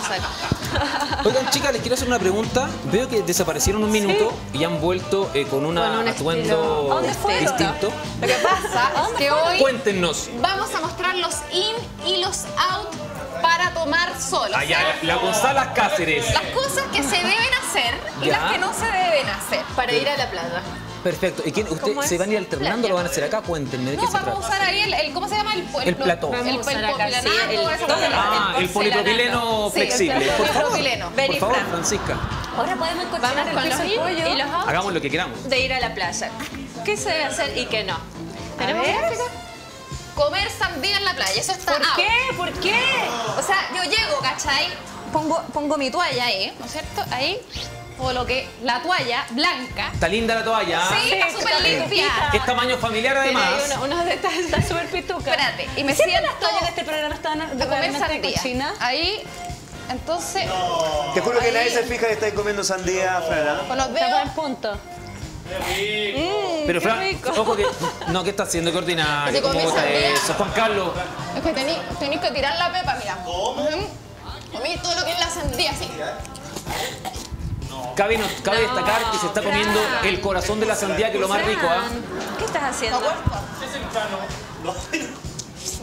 no sale. Oigan, chicas, les quiero hacer una pregunta. Veo que desaparecieron un minuto y han vuelto con un atuendo distinto. Lo que pasa es que hoy vamos a mostrar los in y los out para tomar sol. Allá, la Gonzala Cáceres. Las cosas que se deben hacer y las que no se deben hacer para ir a la playa. Perfecto. ¿Y ustedes se van a ir alternando o lo van a hacer acá? Cuéntenme. ¿De qué se trata? No, vamos a usar ahí el... ¿Cómo se llama? El plató. El polipropileno flexible. El polipropileno. Por favor, Francisca. Ahora podemos cocinar el pollo y los out. Hagamos lo que queramos. De ir a la playa. ¿Qué se debe hacer y qué no? A ver... Comer sandía en la playa, eso está out. ¿Por qué? ¿Por qué? O sea, yo llego, ¿cachai? Pongo mi toalla ahí, ¿no es cierto? Ahí... Coloqué la toalla blanca. Está linda la toalla. Sí, está súper limpia. Es tamaño familiar además. Tiene unos detalles. Está súper pituca. Espérate. Y me siento las toallas de este programa están a comer sandía. Ahí, entonces... No. Te juro que nadie se fija que estáis comiendo sandía, Fran. Con los dedos en punto. ¡Qué rico! Pero Fran, ojo que... No, ¿qué estás haciendo? ¡Qué ordinario! ¿Cómo está eso? Juan Carlos. Es que tenéis que tirar la pepa, mira. Comí todo lo que es la sandía, así. Cabe destacar que se está comiendo el corazón de la sandía, que es lo más rico, ¿ah? ¿Qué estás haciendo?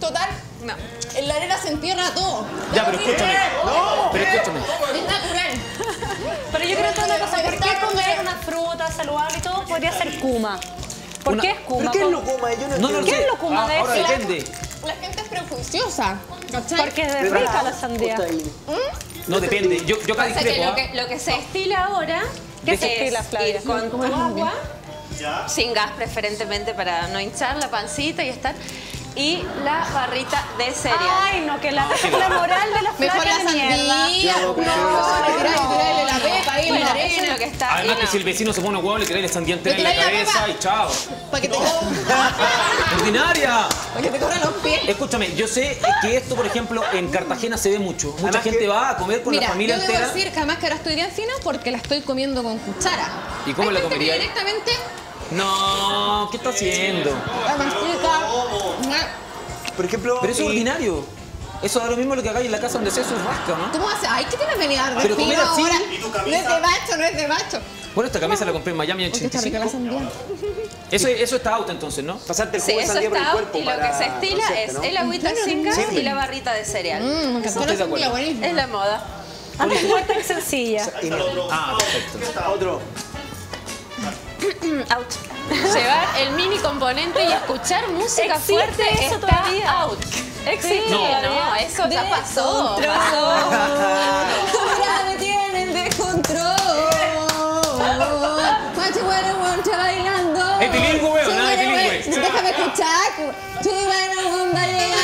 Total, no. En la arena se entierra todo. Ya, pero escúchame. No, pero escúchame. Es natural. Pero yo creo que es una cosa, ¿por qué comer una fruta saludable y todo podría ser kuma? ¿Por qué es kuma? ¿Qué es lo kuma? Yo no entiendo. ¿Qué es lo kuma de eso? Ahora depende. La gente es prejuiciosa. Porque es de rica la sandía. No, depende. Yo cada discrepo. Lo que se estila ahora es ir con agua, sin gas preferentemente para no hinchar la pancita y estar... Y la barrita de cereal. Ay, no, que la moral de las flacas de mierda. Mejor la sandía. No, tirarle la pepa ahí en la arena. Además que si el vecino se pone un huevo, le tirarle sandía entera en la cabeza y chao. Para que te ordinaria. Para que te corran los pies. Escúchame, yo sé que esto, por ejemplo, en Cartagena se ve mucho. Mucha gente va a comer con la familia entera. Mira, yo debo decir que además que ahora estoy bien fina porque la estoy comiendo con cuchara. ¿Y cómo la comería? Directamente... No, ¿qué está haciendo? Por ejemplo... Pero eso es ordinario. Eso da lo mismo lo que hagáis en la casa donde se rasca, ¿no? ¿Cómo haces? Ay, ¿qué te vas a venir a pero comer así. No es de macho, no es de macho. Bueno, esta camisa la compré en Miami en 85. Eso está out entonces, ¿no? Pasarte el jugo de sandía por el cuerpo. Y lo que se estila es el agüita sin gas y la barrita de cereal. Es la moda. A mí es tan sencilla. Ah, perfecto. Otro. Out. Llevar el mini componente y escuchar música fuerte eso está todavía. Out. Existe. Sí, no, eso ya pasó. Ahora me tienen de control. Macho, bueno, moncha bailando. Es bilingüe, weón, nada de bilingüe. Déjame escuchar. Tú bueno, monta llegando.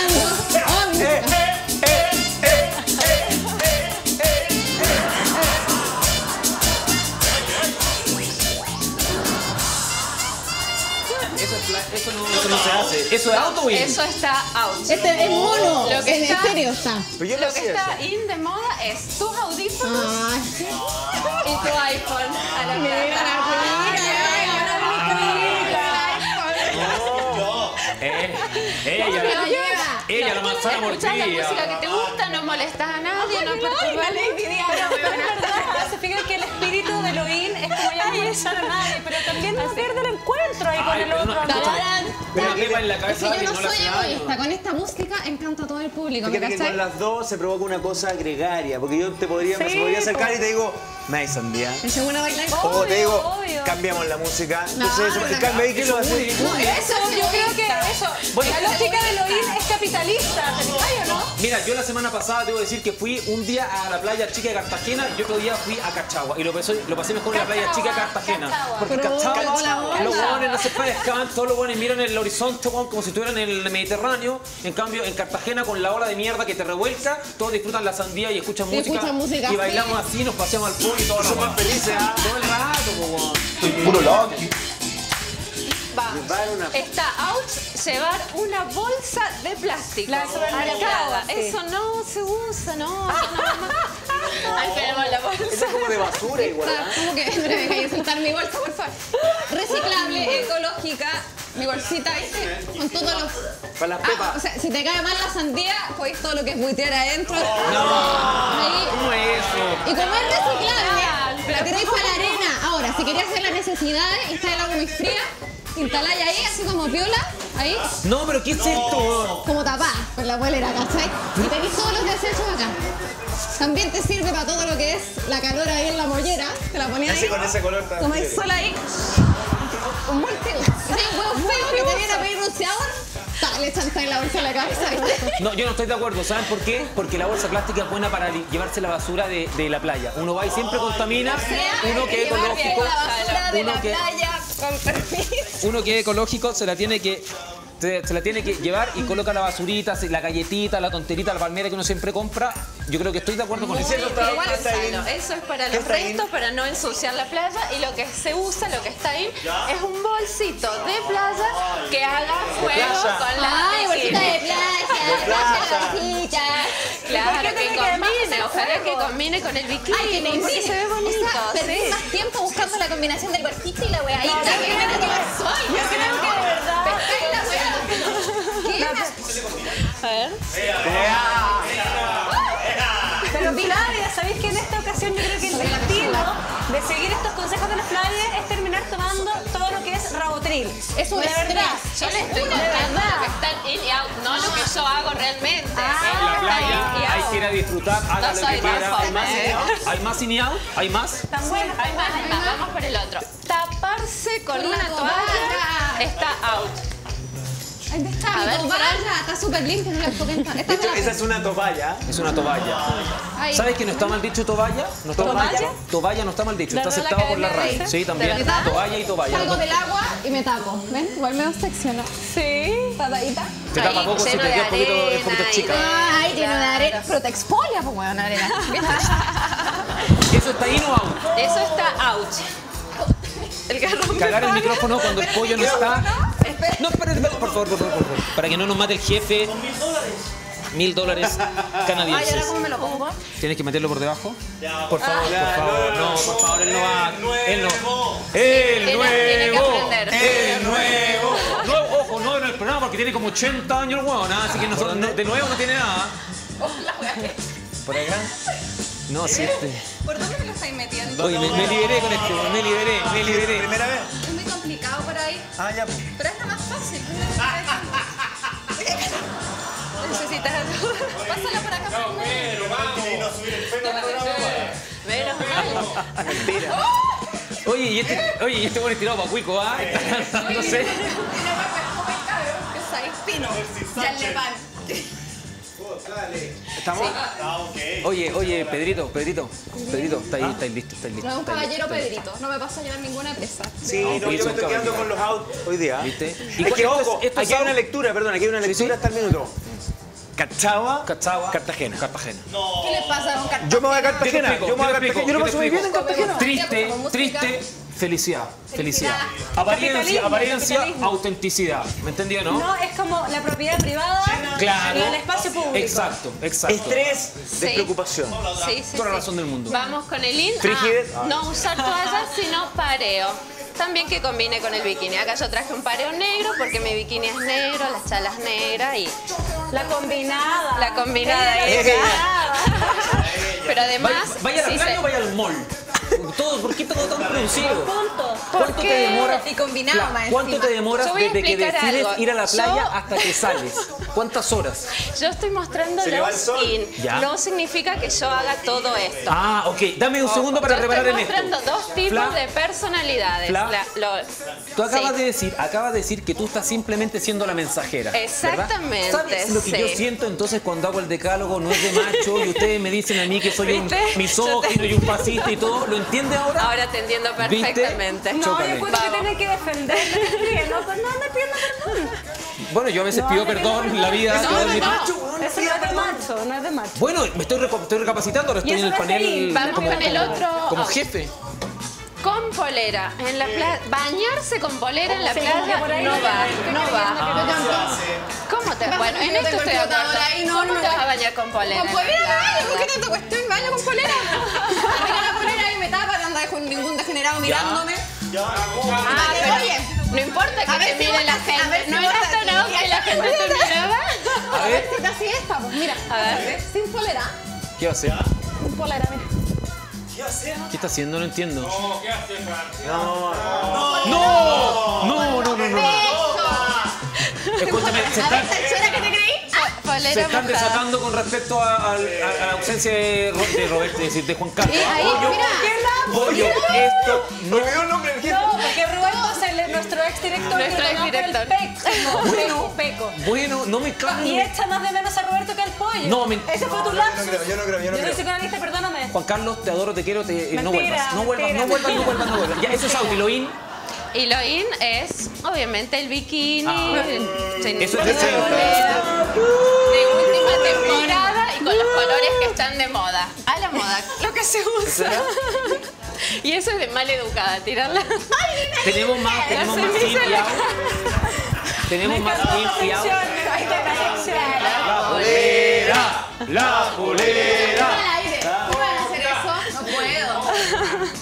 Eso no se hace. ¿Eso es out o in? Eso está out. Este es mono. Lo que está, en serio está. Lo que está in de moda es tus audífonos y tu iPhone a la Ella la manzana mordida. Escuchas la música que te gusta, no molestas a nadie, no perturbas. Se fijan que el espíritu de lo in es como ya no molestar a nadie, pero también no pierde el encuentro ahí con el otro. Yo no soy egoísta, con esta música encanta a todo el público. Con las dos se provoca una cosa gregaria, porque yo te podría acercar y te digo, me sandía. O te digo, cambiamos la música. Entonces, el cambio ahí, ¿qué lo hace? Eso, yo creo que eso. La lógica de lo in es capitalista, ¿o no? Mira, yo la semana pasada debo decir que fui un día a la playa chica de Cartagena y otro día fui a Cachagua. Y lo pasé mejor en la playa chica de Cartagena. Porque Cachagua, los hueones no se pescan, todos los hueones miran el horizonte como si estuvieran en el Mediterráneo. En cambio, en Cartagena, con la ola de mierda que te revuelca, todos disfrutan la sandía y escuchan música. Y bailamos así, nos paseamos al pool y todos somos más felices. Todo el rato, estoy puro loco. Está out llevar una bolsa de plástico. Eso no se usa, no. Ahí tenemos la bolsa. Es como de basura igual. Como que no me dejáis soltar mi bolsa, por favor. Reciclable, ecológica, mi bolsita ahí con todos los... Con las pepas. O sea, si te cae mal la sandía, podéis todo lo que es buitear adentro. No. Ahí... Y como es reciclable, la tiráis para la arena. Ahora, si queréis hacer las necesidades, está el agua muy fría, instaláis ahí, así como piola, ahí. No, pero ¿qué es esto? Como tapada con la bolera, ¿cachai? Y tenéis todos los desechos acá. También te sirve para todo lo que es la calor ahí en la mollera. Te la ponías ahí. Con ese color también. Como el sol ahí. Un buen pelo. Un huevo feo que te viene a pedir bronceador. Le echan en la bolsa de la cabeza. No, yo no estoy de acuerdo. ¿Saben por qué? Porque la bolsa plástica es buena para llevarse la basura de la playa. Uno va y siempre contamina. Uno que es ecológico. Uno que es ecológico se la tiene que... Se la tiene que llevar y coloca la basurita, la galletita, la tonterita, la palmera que uno siempre compra. Yo creo que estoy de acuerdo con eso. Eso es para los restos, para no ensuciar la playa. Y lo que se usa, lo que está ahí, es un bolsito de playa que haga juego con la... ¡Ay, bolsita de playa! ¡De bolsita! Claro, que combine. Ojalá que combine con el bikini. Porque se ve bonito. Perdí más tiempo buscando la combinación del cuerpito y la hueadita. Yo creo que de verdad... A ver. Pero Flavia, ¿sabéis que en esta ocasión yo creo que el destino de seguir estos consejos de la Flavia es terminar tomando todo lo que es rabotril? Es una verdad. Yo le estoy contando lo que está en in y out, no lo que yo hago realmente. En la playa hay que ir a disfrutar, haga lo que quiera. ¿Hay más in y out? ¿Hay más? Tan bueno. Hay más. Vamos por el otro. Taparse con una toalla está out. Está mi toalla, está súper limpia, no la puedo entrar. Esa es una toalla. Es una toalla. Ay. ¿Sabes que no está mal dicho toalla? No está ¿Toalla? Toalla no está mal dicho, está aceptado por la RAI. Sí, también. Toalla y toalla. Salgo del agua y me tapo. ¿Ven? Igual me obsecciona. Sí. Tapadita. Te tapa poco si te queda un poquito chica. Ay, tiene una arena. Pero te expolia, pues, bueno, una arena. ¿Eso está in o out? Eso está out. Cagar el micrófono cuando el pollo no está. No, espérate, por favor. Para que no nos mate el jefe. $1000 canadienses. Ay, ¿ahora cómo me lo pongo? ¿Tienes que meterlo por debajo? Por favor, no, por favor, él no va. Él no. El nuevo. No, ojo, no en el programa porque tiene como 80 años el huevón, así que nosotros de nuevo no tiene nada. Por acá. No, sí. ¿Por dónde me lo estáis metiendo? Oye, me liberé con esto, me liberé. ¿Primera vez? Es muy complicado por ahí. Ah, ya. Pero está más fácil. Necesitas algo. Pásalo por acá. No, pero vamos. Y no subir el pelo al programa. Menos. Mentira. Oye, y este buen estirado para cuico, ¿ah? No sé. Tiene una hueca. Ya le van. ¿Estamos? Sí. Oye, Pedrito, estáis listo. No es un caballero Pedrito, no me paso a llevar ninguna presa. Sí, no, yo me estoy quedando con los out hoy día. ¿Viste? Es que, ojo, aquí hay una lectura, perdón, aquí hay una lectura hasta el minuto. Cachagua, Cartagena. No. ¿Qué le pasa con Cartagena? Yo me voy a Cartagena, yo no paso muy bien en Cartagena. Triste. Felicidad. Apariencia, autenticidad. ¿Me entendió, no? No, es como la propiedad privada y el espacio público. Exacto. Estrés, despreocupación. Sí. Toda la razón del mundo. Vamos con el in. No usar toallas, sino pareo. También que combine con el bikini. Acá yo traje un pareo negro porque mi bikini es negro, las chalas negras y... La combinada. Pero además... Vaya a la playa o vaya al mall. Todo, ¿por qué todo tan producido? ¿Cuánto te demora? Y combinado, maestro. ¿Cuánto te demoras desde que decides ir a la playa hasta que sales? ¿Cuántas horas? Yo estoy mostrando los in. No significa que yo haga todo esto. Ah, ok. Dame un segundo para reparar en esto. Estoy mostrando dos tipos de personalidades. Tú acabas de decir que tú estás simplemente siendo la mensajera. Exactamente. ¿Sabes lo que yo siento entonces cuando hago el decálogo? No es de macho y ustedes me dicen a mí que soy un misógino y un fascista y todo. ¿Lo entiendes ahora? Ahora te entiendo perfectamente. ¿Viste? No, Chócale. Yo creo que tienes que defenderme. No me pido perdón. Bueno, yo a veces pido perdón en la vida. No. Eso no es de macho. Bueno, me estoy recapacitando, ahora estoy en el panel. Vamos con el otro. Como jefe. Con polera en la playa. Bañarse con polera en la playa no va. ¿Cómo te? Bueno, en esto estoy de acuerdo. ¿Cómo te vas a bañar con polera? ¿Con polera me baño? ¿Por qué tanta cuestión? ¿Baño con polera? Mira la polera ahí me tapa, no anda ningún degenerado mirándome. Oye, no importa que te mire la gente. ¿No eras tan out que la gente te miraba? A ver si te hacía esta, pues mira. A ver. Sin polera. ¿Qué va a hacer? Sin polera, mira. ¿Qué está haciendo? No entiendo. No, ¿qué hace, Francisca? No, no, no, no, no, no. Escúchame, se está... Se están desatando con respecto a la ausencia de Roberto, es decir, de Juan Carlos. Pollo, esto no veo el nombre. No, porque Roberto es nuestro exdirector. Nuestro exdirector. Peco. Bueno, no me cambio. Y echa más de menos a Roberto que al pollo. No, me... Ese fue tu lapsus. Yo no creo. Yo soy psicoanalista, perdóname. Juan Carlos, te adoro, te quiero, no vuelvas. No vuelvas. Ya, eso es Audiloín. Y lo in es, obviamente, el bikini. Eso es de última temporada y con los colores que están de moda. A la moda, lo que se usa. Y eso es de mal educada, tirarla. Tenemos más limpiado. La polera, la polera.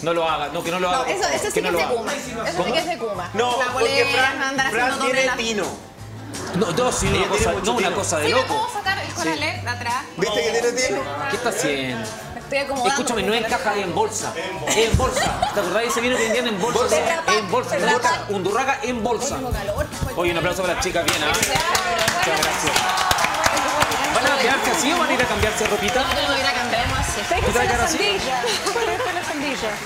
No lo haga, no, que no lo haga. Eso sí que es de Kuma. Eso sí que es de Kuma. No, la porque Fran tiene tino. No, dos, sí, una cosa de loco. ¿Sí me puedo sacar el coralé atrás? ¿Viste que tiene tino? ¿Qué está haciendo? Estoy acomodando. Escúchame, no encaja en bolsa. En bolsa. ¿Te acordás? Ese vino que vendían en bolsa. En bolsa. Undurraga en bolsa. Oye, un aplauso para las chicas, bien, ¿ah? Muchas gracias. ¿Van a quedarse así o van a ir a cambiarse ropita? No, yo no voy a ir a cambiarme así. Trae cara así.